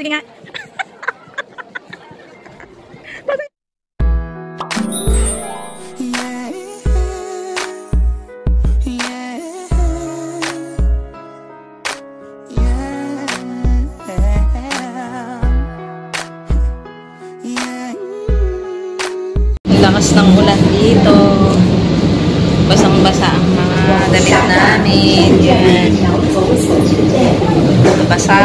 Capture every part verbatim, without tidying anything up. Sige nga. Lakas ng ulan dito. Basang-basa ang mga damit namin. Yan. Basa.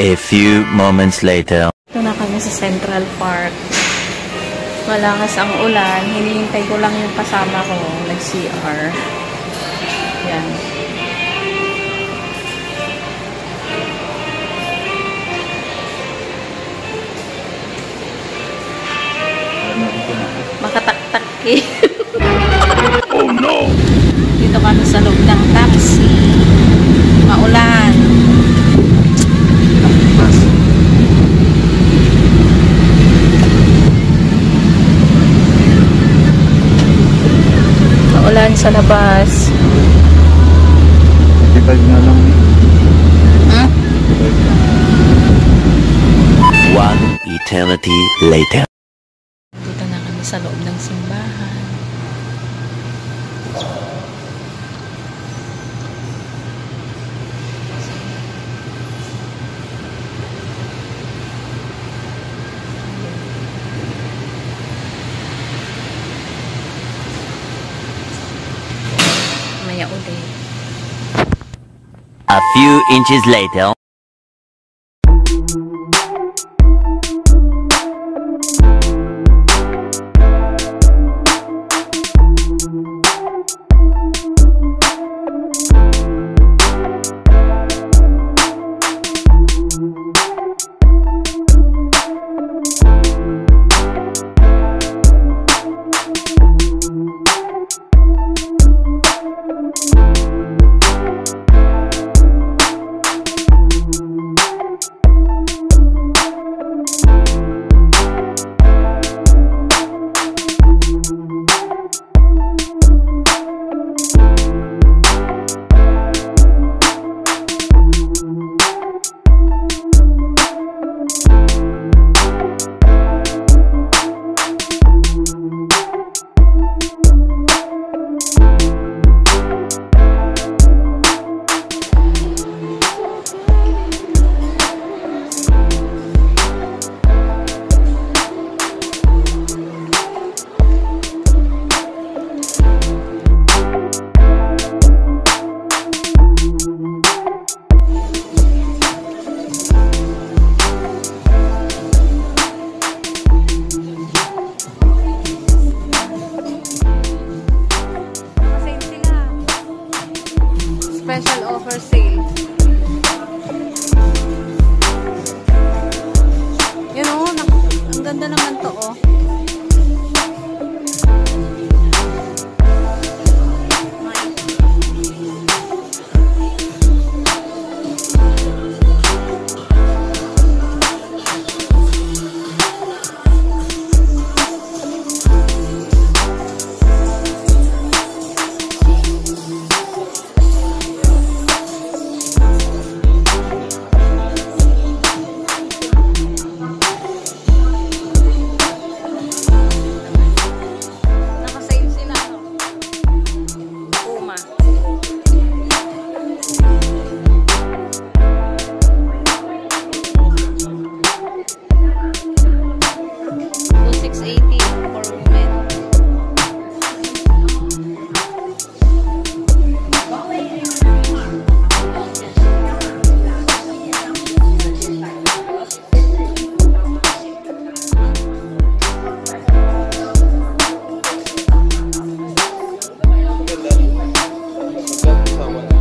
A few moments later. Ito na kami sa Central Park. Malakas ang ulan. Hinihintay ko lang yung kasama ko. Nag-C R. Yan. Makatak-takin. Oh no! Dito kami sa loob ng taxi. Maulan. Maulan sa labas. Divide na lang. Huh? One eternity later. Sa loob ng simbahan. Maya ulit. A few inches later. Come on.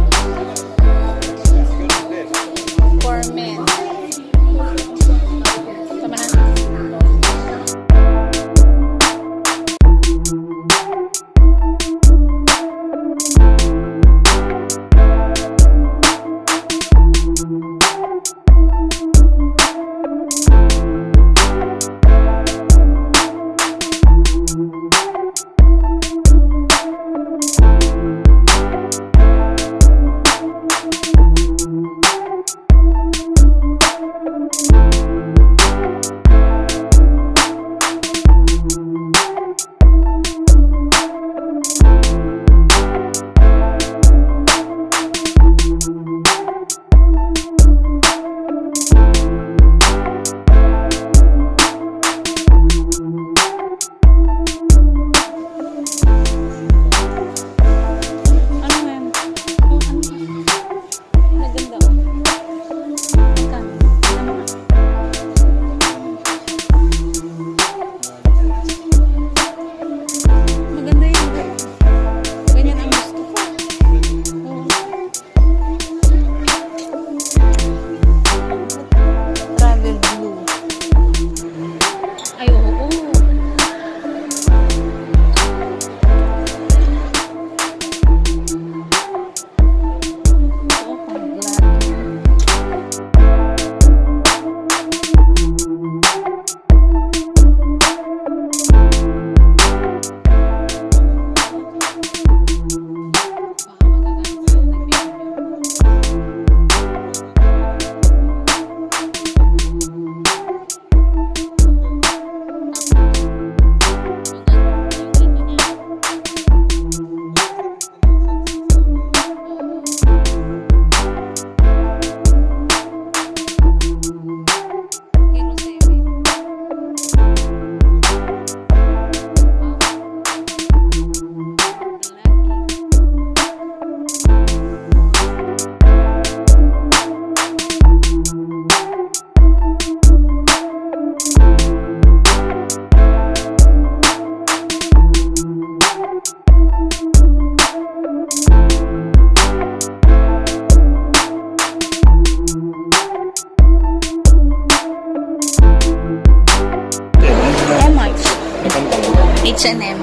H and M.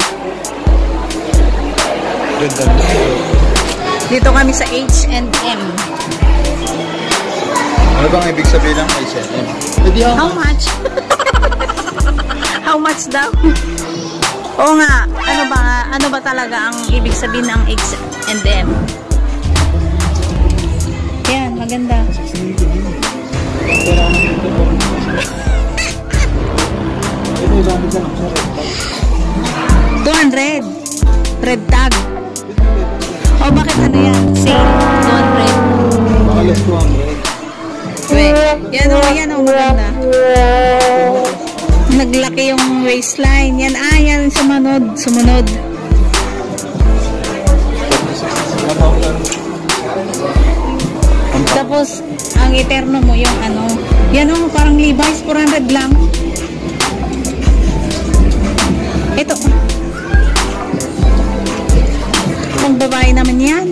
Dito kami sa H and M. Ano bang ibig sabihin ng H and M? How much? How much daw? Oo nga, ano ba, ano ba talaga ang ibig sabihin ng H and M? Yan, maganda. two hundred. Red tag. Oh, bakit ano yan? Sale. two hundred. Wait, yan o, yan o, maganda. Naglaki yung waistline. Yan, ah, yan, sumunod, sumunod. Tapos, ang eterno mo yung ano. Yan o, parang Levi's, four hundred lang. Ito. Ang babae naman yan.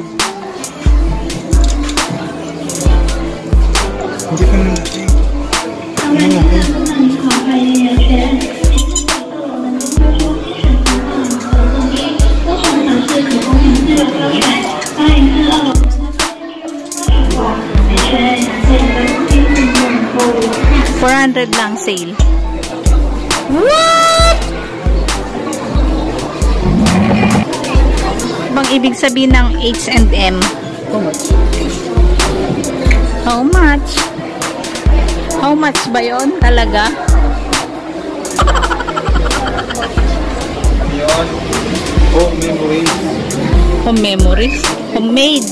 Hindi ko naman. Ano nga? four hundred lang sale. What? Bang ibig sabihin ng H and M? How much? How much? How much ba yun? Talaga? Yun. Home memories. Home memories? Homemade.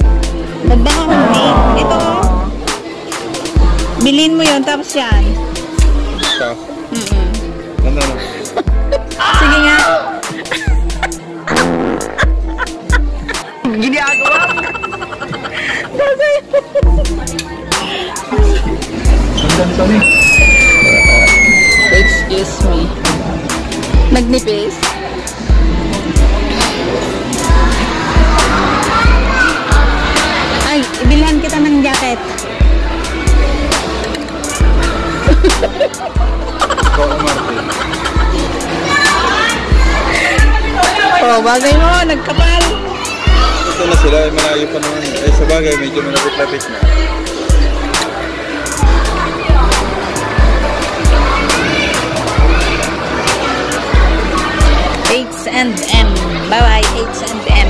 Baka homemade. Ito oh. Bilhin mo yun, tapos yan. Stop. Mm-mm. Ganda na. Sige nga. Ginagawa mo. Ganda yun. Ganda yun. Excuse me. Magnipis. Ay, bilhan kita ng jacket. Oh, bagay mo, nagkapal. Ito na sila, malayo pa naman. Eh, sa bagay, medyo malapit-lapit na. H and M. Bye-bye, H and M.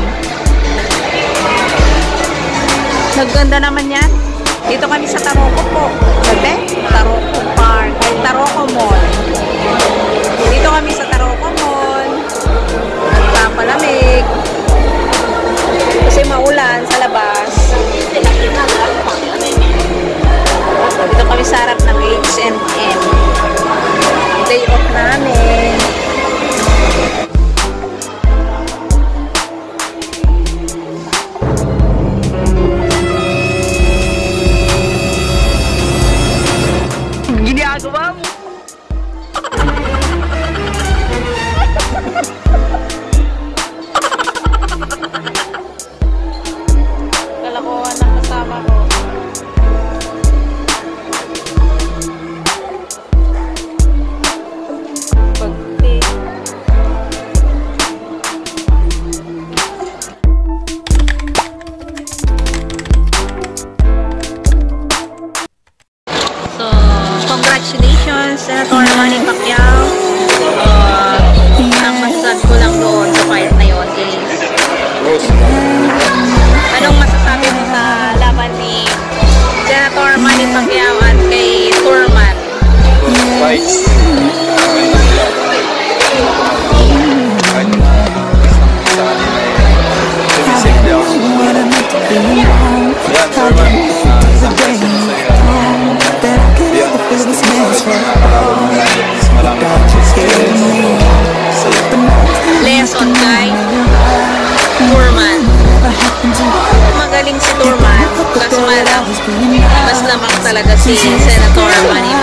Nagganda naman yan. Dito kami sa Taroko po. Sabi? Taroko Park. Ay, Taroko Mall. Dito kami sa Taroko Mall. Pampalamig. Kasi maulan sa labas. Dito kami sa harap ng H and M. Day off namin. Congratulations, Senator Marquiao. Uh, ang masasabi ko lang doon sa fight na yun is anong masasabi mo sa laban ni Senator Marquiao at kay Turman? Fight. Yeah, Turman. Lesson kay Turman. Magaling si Turman. Mas lamang talaga si Senator Manny.